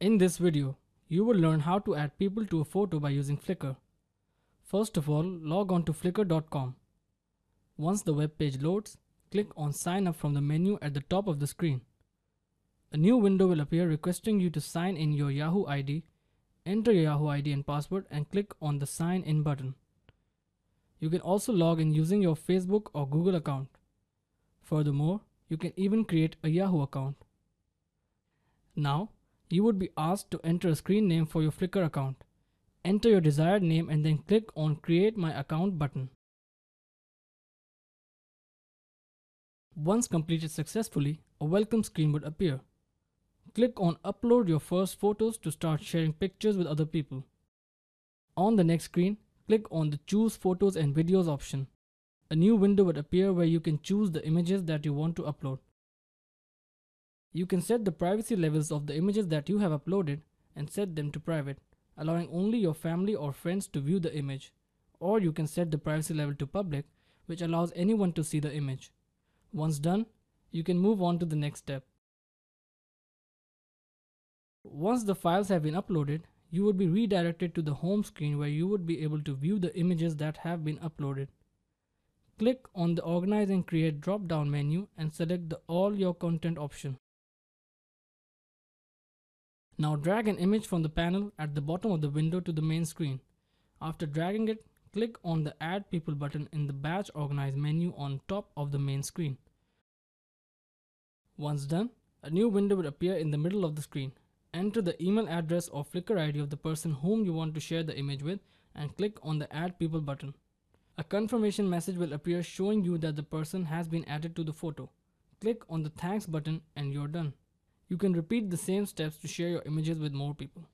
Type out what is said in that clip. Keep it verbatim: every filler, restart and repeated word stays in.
In this video, you will learn how to add people to a photo by using Flickr. First of all, log on to flickr dot com. Once the web page loads, click on Sign Up from the menu at the top of the screen. A new window will appear requesting you to sign in your Yahoo I D. Enter your Yahoo I D and password and click on the Sign In button. You can also log in using your Facebook or Google account. Furthermore, you can even create a Yahoo account. Now, you would be asked to enter a screen name for your Flickr account. Enter your desired name and then click on Create My Account button. Once completed successfully, a welcome screen would appear. Click on Upload your first photos to start sharing pictures with other people. On the next screen, click on the Choose Photos and Videos option. A new window would appear where you can choose the images that you want to upload. You can set the privacy levels of the images that you have uploaded and set them to private, allowing only your family or friends to view the image. Or you can set the privacy level to public, which allows anyone to see the image. Once done, you can move on to the next step. Once the files have been uploaded, you would be redirected to the home screen where you would be able to view the images that have been uploaded. Click on the Organize and Create drop-down menu and select the All Your Content option. Now drag an image from the panel at the bottom of the window to the main screen. After dragging it, click on the Add People button in the Batch Organize menu on top of the main screen. Once done, a new window will appear in the middle of the screen. Enter the email address or Flickr I D of the person whom you want to share the image with and click on the Add People button. A confirmation message will appear showing you that the person has been added to the photo. Click on the Thanks button and you're done. You can repeat the same steps to share your images with more people.